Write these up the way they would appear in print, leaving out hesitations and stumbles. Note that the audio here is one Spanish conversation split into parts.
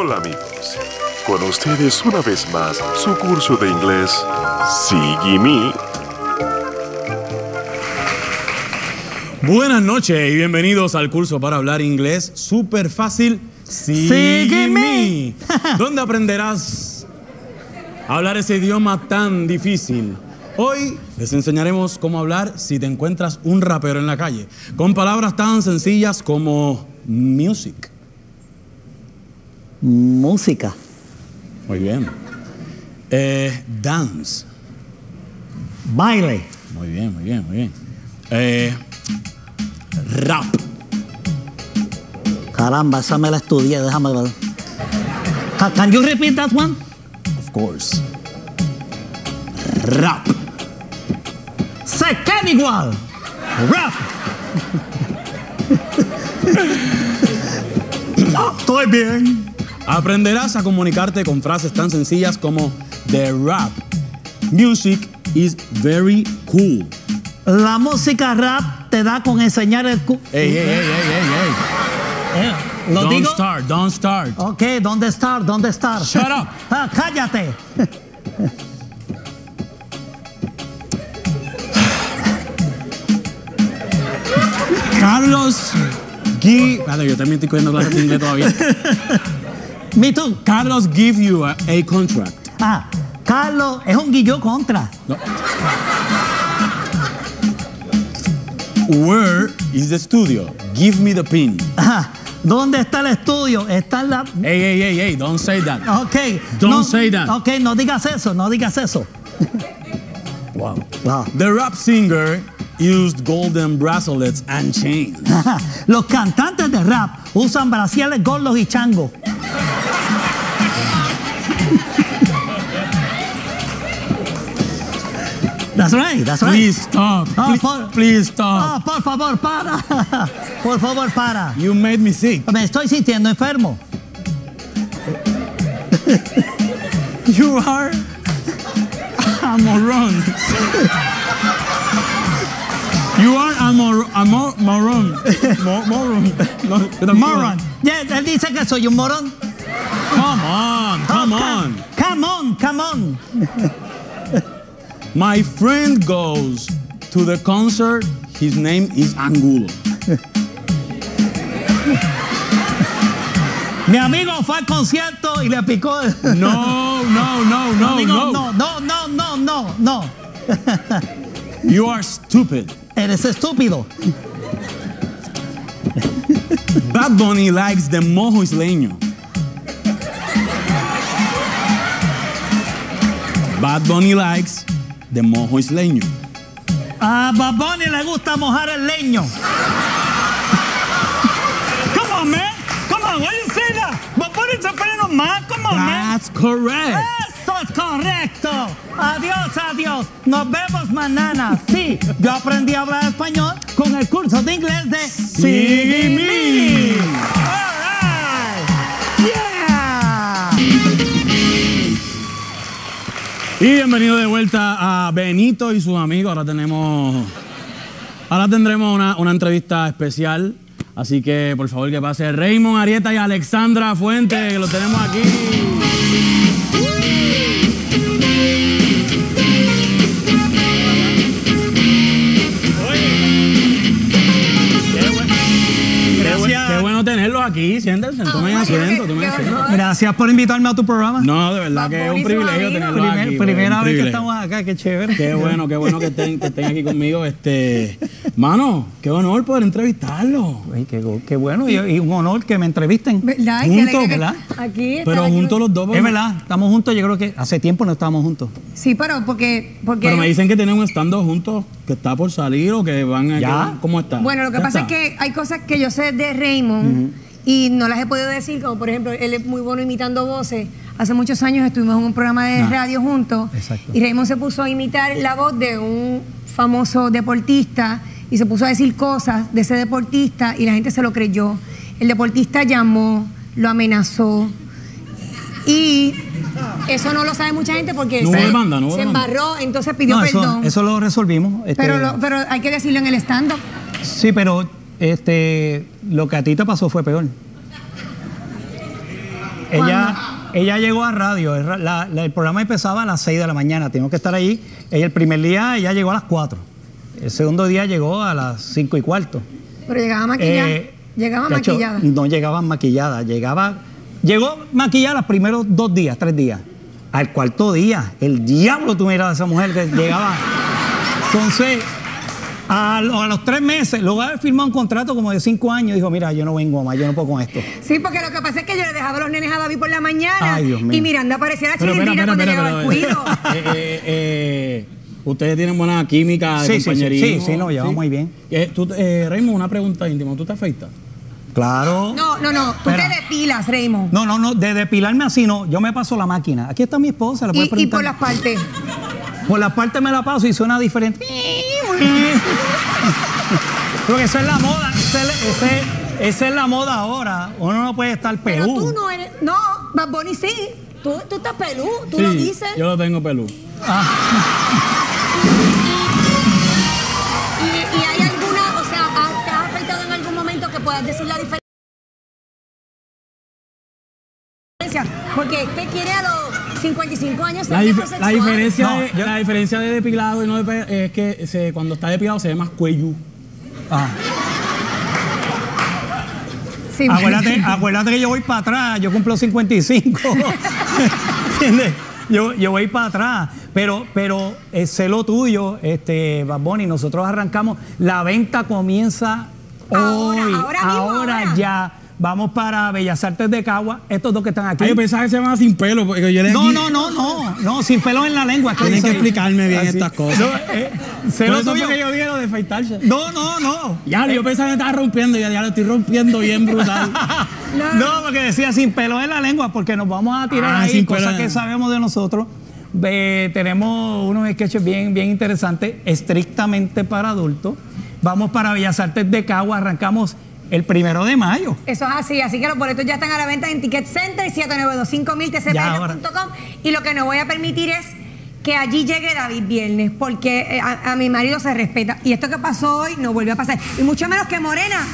Hola amigos, con ustedes una vez más su curso de inglés Sigue Me. Buenas noches y bienvenidos al curso para hablar inglés súper fácil Sigue Me, donde aprenderás a hablar ese idioma tan difícil. Hoy les enseñaremos cómo hablar si te encuentras un rapero en la calle, con palabras tan sencillas como music. Música. Muy bien. Dance. Baile. Muy bien, muy bien, muy bien. Rap. Caramba, esa me la estudié, déjame ver. Can you repeat that one? Of course. Rap. Se queda igual. Rap. No, estoy bien. Aprenderás a comunicarte con frases tan sencillas como the rap music is very cool. La música rap te da con enseñar el cool. Ey, ey, ey, ey, ey. ¿Lo don't digo? Start, don't start. Ok, ¿dónde start? ¿Dónde start? Shut up. Ah, cállate. Carlos Gui... Yo también estoy cogiendo clases de inglés todavía. Me too. Carlos give you a contract. Ah, Carlos es un guillo contra. No. Where is the studio? Give me the pin. Ah, ¿dónde está el estudio? Está en la... Ey, ey, ey, ey, don't say that. Ok. Don't say that. Ok, no digas eso, no digas eso. Wow. Wow. The rap singer used golden bracelets and chains. Los cantantes de rap usan bracieles, gordos y changos. That's right, that's right. Please stop. Oh, please stop. Oh, por favor, para. Por favor, para. You made me sick. Me estoy sintiendo enfermo. You are a moron. You are a moron. Moron. No, moron. Yeah, él dice que soy un morón. Come on, come on. Come on, come on. My friend goes to the concert. His name is Angulo. Mi amigo fue al concierto y le picó. No, no, no, no, no. No, no, no, no, no, no. You are stupid. Eres estúpido. Bad Bunny likes the mojo isleño. Bad Bunny likes the mojo isleño. A Bad Bunny le gusta mojar el leño. Come on, man. Come on, why you say that? Bad Bunny's a friend, man. Come on, man. That's correct. Correcto. Adiós, adiós. Nos vemos mañana. Sí, yo aprendí a hablar español con el curso de inglés de Sigue Me. All right. Yeah. Y bienvenido de vuelta a Benito y sus amigos. Ahora tendremos una entrevista especial. Así que, por favor, que pase Raymond Arieta y Alexandra Fuentes, que los tenemos aquí. Aquí, siéntense, tomen asiento, tomen asiento. Gracias por invitarme a tu programa. No, de verdad que es un privilegio tenerlos aquí. Primera vez que estamos acá, qué chévere. Qué bueno que estén aquí conmigo. Mano, qué honor poder entrevistarlos. Qué bueno, y un honor que me entrevisten. ¿Verdad? Juntos, ¿verdad? Aquí pero juntos los dos. Es verdad, estamos juntos, yo creo que hace tiempo no estábamos juntos. Sí, pero porque... Pero me dicen que tienen un stand-up juntos, que está por salir o que van a... ¿Ya? ¿Cómo está? Bueno, lo que pasa es que hay cosas que yo sé de Raymond... Y no las he podido decir, como por ejemplo, él es muy bueno imitando voces. Hace muchos años estuvimos en un programa de radio juntos. Exacto. Y Raymond se puso a imitar la voz de un famoso deportista y se puso a decir cosas de ese deportista y la gente se lo creyó. El deportista llamó, lo amenazó y eso no lo sabe mucha gente porque no se embarró, entonces pidió perdón. Eso lo resolvimos. Pero hay que decirlo en el stand-up. Sí, pero... lo que a ti te pasó fue peor. Ella llegó a radio, el programa empezaba a las 6 de la mañana, teníamos que estar ahí. El primer día ella llegó a las 4, el segundo día llegó a las 5 y cuarto. Pero llegaba maquillada. Llegaba maquillada. No llegaba maquillada, llegó maquillada los primeros 2 días, 3 días. Al cuarto día, el diablo tú mirabas a esa mujer que llegaba. Entonces, a los 3 meses, luego de firmar un contrato como de 5 años, dijo, mira, yo no vengo más, yo no puedo con esto. Sí, porque lo que pasa es que yo le dejaba los nenes a David por la mañana. Ay, Dios mío. Y Miranda aparecía la chilindrina cuando llegaba al cuido. Ustedes tienen buena química, compañerismo. Sí, lo llevamos muy bien. Raymond, una pregunta íntima, ¿tú te afeitas? Claro. No, tú te depilas, Raymond. No, de depilarme así no, yo me paso la máquina. Aquí está mi esposa, la puedes preguntar. Y por las partes. Por las partes me la paso y suena diferente. Porque esa es la moda, esa es la moda ahora. Uno no puede estar pelú. Pero tú no eres, no, Bad Bunny sí. Tú estás pelú, tú lo dices. Yo lo tengo pelú. ¿Y hay alguna, o sea, te has afectado en algún momento que puedas decir la diferencia? Porque usted quiere a los 55 años ser heterosexual. La diferencia de depilado y no depilado es que cuando está depilado se ve más cuello. Sí, acuérdate que yo voy para atrás, yo cumplo 55. ¿Entiendes? Yo voy para atrás, pero sé lo tuyo, Bad Bunny, nosotros arrancamos, la venta comienza hoy, ahora ya. Vamos para Bellas Artes de Cagua, estos dos que están aquí. Ay, yo pensaba que se llamaban Sin Pelo, porque yo no, Sin Pelo en la lengua. Tienen que explicarme bien estas cosas. Por eso que yo vi lo de afeitarse. No. Ya, yo pensaba que estaba rompiendo, ya lo estoy rompiendo bien brutal. No, porque decía Sin Pelo en la lengua, porque nos vamos a tirar ahí cosas que sabemos de nosotros. Tenemos unos sketches bien interesantes, estrictamente para adultos. Vamos para Bellas Artes de Cagua, arrancamos el 1 de mayo. Eso es así, que los boletos ya están a la venta en Ticket Center, 792-5000 tcpr.com, y lo que no voy a permitir es que allí llegue David Viernes, porque a mi marido se respeta, y esto que pasó hoy no vuelve a pasar, y mucho menos que Morena.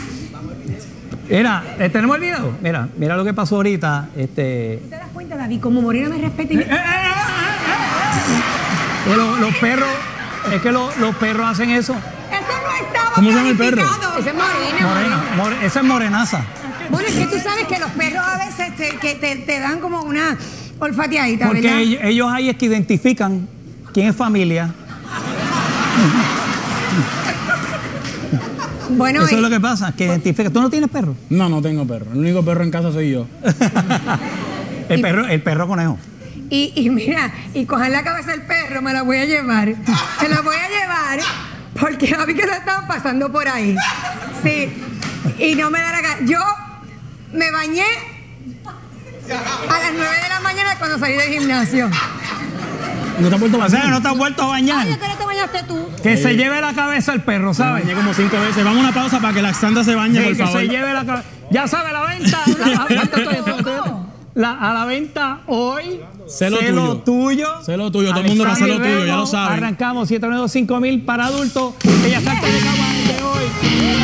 Mira, ¿tenemos el video? Mira lo que pasó ahorita. ¿Tú te das cuenta, David? Como Morena me respeta y... Los perros, es que los perros hacen eso. ¿Cómo se llama el perro? Ese es Morena. Esa es morenaza. Bueno, es que tú sabes que los perros a veces te dan como una olfateadita, ¿verdad? Porque ellos ahí es que identifican quién es familia. Bueno, eso es lo que pasa, que identifican. ¿Tú no tienes perro? No, no tengo perro. El único perro en casa soy yo. El perro conejo. Y mira, y cojan la cabeza del perro, me la voy a llevar. Se la voy a llevar. Porque a mí que se estaban pasando por ahí. Sí. Y no me da la gana. Yo me bañé a las 9 de la mañana cuando salí del gimnasio. ¿No te has vuelto a bañar? ¿No te has vuelto a bañar? Ay, ¿qué no te bañaste tú? Que se lleve la cabeza el perro, ¿sabes? Me bañé como 5 veces. Vamos a una pausa para que Alexandra se bañe, por favor. Que se lleve la cabeza. Ya sabe, la venta. A la venta hoy. Sé lo tuyo, todo el mundo va a hacer lo tuyo, ya lo saben. Arrancamos 792-5000 para adultos. Bellas Artes de Cagua de hoy.